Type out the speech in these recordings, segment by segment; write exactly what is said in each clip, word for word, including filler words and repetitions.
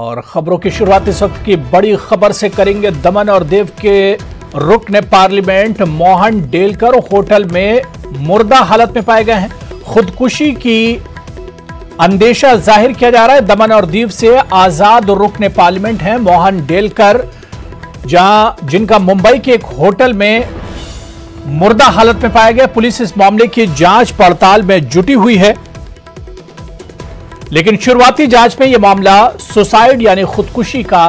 और खबरों की शुरुआत इस वक्त की बड़ी खबर से करेंगे। दमन और दीव के रुकन पार्लियामेंट मोहन डेलकर होटल में मुर्दा हालत में पाए गए हैं। खुदकुशी की अंदेशा जाहिर किया जा रहा है। दमन और दीव से आजाद रुकन पार्लियामेंट हैं मोहन डेलकर, जहां जिनका मुंबई के एक होटल में मुर्दा हालत में पाया गया। पुलिस इस मामले की जांच पड़ताल में जुटी हुई है, लेकिन शुरुआती जांच में यह मामला सुसाइड यानी खुदकुशी का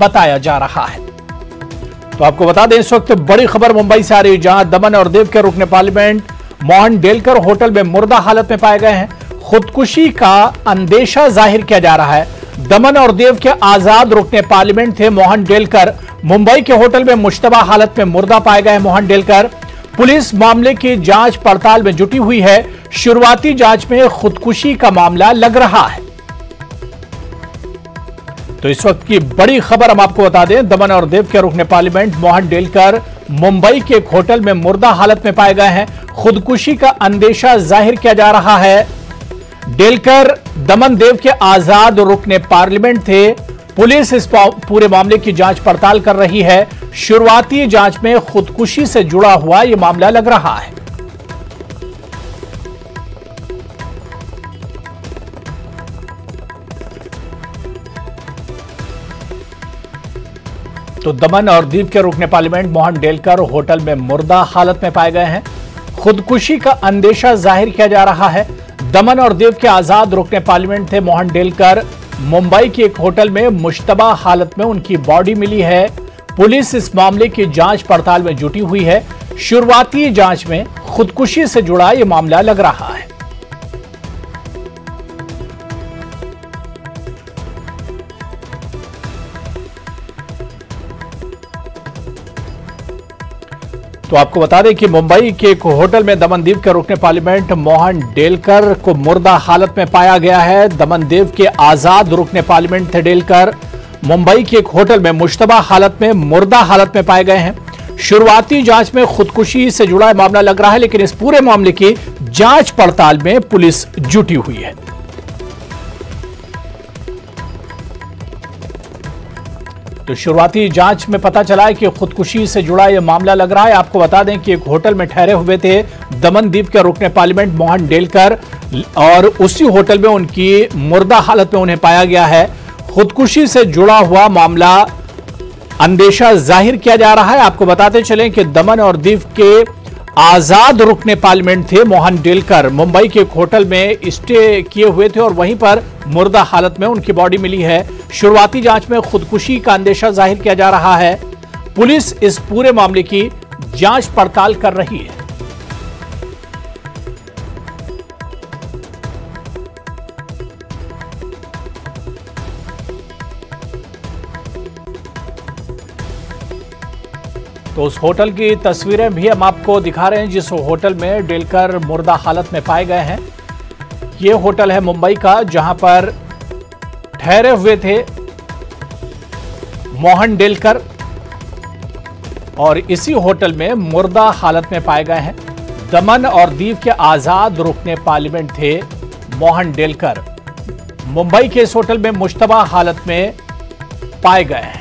बताया जा रहा है। तो आपको बता दें, इस वक्त बड़ी खबर मुंबई से आ रही है, जहां दमन और दीव के रुकन पार्लियामेंट मोहन डेलकर होटल में मुर्दा हालत में पाए गए हैं। खुदकुशी का अंदेशा जाहिर किया जा रहा है। दमन और दीव के आजाद रुकन पार्लियामेंट थे मोहन डेलकर। मुंबई के होटल में मुश्तबा हालत में मुर्दा पाए गए हैं मोहन डेलकर। पुलिस मामले की जांच पड़ताल में जुटी हुई है। शुरुआती जांच में खुदकुशी का मामला लग रहा है। तो इस वक्त की बड़ी खबर हम आपको बता दें, दमन और दीव के रुकन पार्लियामेंट मोहन डेलकर मुंबई के एक होटल में मुर्दा हालत में पाए गए हैं। खुदकुशी का अंदेशा जाहिर किया जा रहा है। डेलकर दमन दीव के आजाद रुकन पार्लियामेंट थे। पुलिस इस पूरे मामले की जांच पड़ताल कर रही है। शुरुआती जांच में खुदकुशी से जुड़ा हुआ यह मामला लग रहा है। तो दमन और दीव के रुकन पार्लियामेंट मोहन डेलकर होटल में मुर्दा हालत में पाए गए हैं। खुदकुशी का अंदेशा जाहिर किया जा रहा है। दमन और दीव के आजाद रुकन पार्लियामेंट थे मोहन डेलकर। मुंबई के एक होटल में मुश्तबा हालत में उनकी बॉडी मिली है। पुलिस इस मामले की जांच पड़ताल में जुटी हुई है। शुरुआती जांच में खुदकुशी से जुड़ा यह मामला लग रहा है। तो आपको बता दें कि मुंबई के एक होटल में दमन दीव के रुकन पार्लियामेंट मोहन डेलकर को मुर्दा हालत में पाया गया है। दमन दीव के आजाद रुकन पार्लियामेंट थे डेलकर। मुंबई के एक होटल में मुश्तबा हालत में मुर्दा हालत में पाए गए हैं। शुरुआती जांच में खुदकुशी से जुड़ा मामला लग रहा है, लेकिन इस पूरे मामले की जांच पड़ताल में पुलिस जुटी हुई है। तो शुरुआती जांच में पता चला है कि खुदकुशी से जुड़ा यह मामला लग रहा है। आपको बता दें कि एक होटल में ठहरे हुए थे दमन दीव के रुकन पार्लियामेंट मोहन डेलकर, और उसी होटल में उनकी मुर्दा हालत में उन्हें पाया गया है। खुदकुशी से जुड़ा हुआ मामला अंदेशा जाहिर किया जा रहा है। आपको बताते चलें कि दमन और दीव के आजाद रुकन पार्लियामेंट थे मोहन डेलकर। मुंबई के एक होटल में स्टे किए हुए थे और वहीं पर मुर्दा हालत में उनकी बॉडी मिली है। शुरुआती जांच में खुदकुशी का अंदेशा जाहिर किया जा रहा है। पुलिस इस पूरे मामले की जांच पड़ताल कर रही है। तो उस होटल की तस्वीरें भी हम आपको दिखा रहे हैं, जिस होटल में डेलकर मुर्दा हालत में पाए गए हैं। ये होटल है मुंबई का, जहां पर ठहरे हुए थे मोहन डेलकर, और इसी होटल में मुर्दा हालत में पाए गए हैं। दमन और दीव के आजाद रुकन पार्लियामेंट थे मोहन डेलकर। मुंबई के इस होटल में मुश्तबा हालत में पाए गए हैं।